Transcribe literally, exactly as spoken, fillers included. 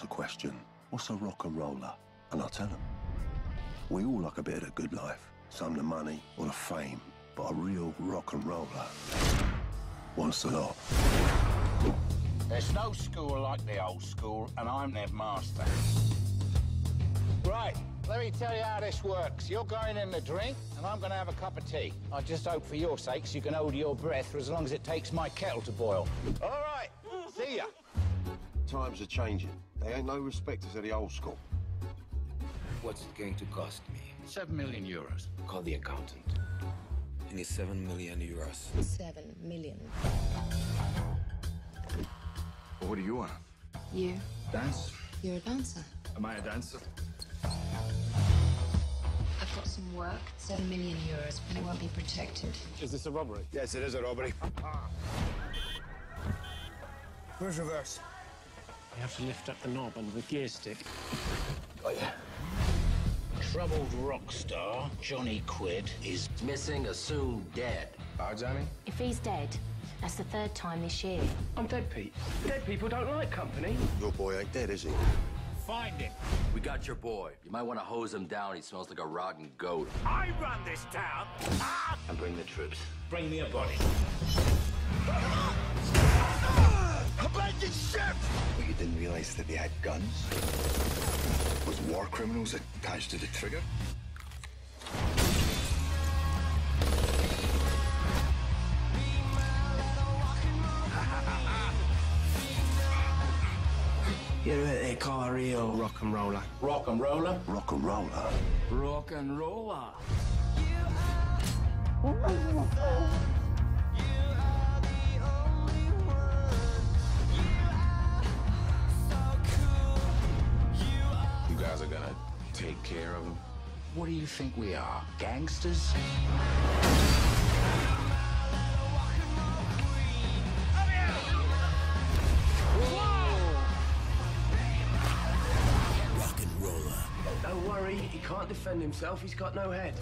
ask the question, what's a rock and roller? And I'll tell them. We all like a bit of the good life, some the money or the fame, but a real rock and roller wants a lot. There's no school like the old school, and I'm their master. Right, let me tell you how this works. You're going in to drink, and I'm going to have a cup of tea. I just hope for your sakes you can hold your breath for as long as it takes my kettle to boil. All right, see ya. Times are changing. They ain't no respecters of the old school. What's it going to cost me? Seven million euros. Call the accountant. I need seven million euros. Seven million. What do you want? You. Dance? You're a dancer. Am I a dancer? I've got some work. Seven million euros, but it won't be protected. Is this a robbery? Yes, it is a robbery. Where's reverse? You have to lift up the knob under the gear stick. Oh, yeah. Troubled rock star Johnny Quid is missing or soon dead. Oh, Johnny? If he's dead, that's the third time this year. I'm dead, Pete. Dead people don't like company. Your boy ain't dead, is he? Find him. We got your boy. You might want to hose him down. He smells like a rotten goat. I run this town. Ah! And bring the troops. Bring me a body. A blanket ship! Well, you didn't realize that they had guns? Was war criminals attached to the trigger? You're what they call a real rock and roller. Rock and roller? Rock and roller. Rock and roller. You are the only one. You are so cool. You are. You guys are gonna take care of them. What do you think we are? Gangsters? Don't worry, he can't defend himself, he's got no head.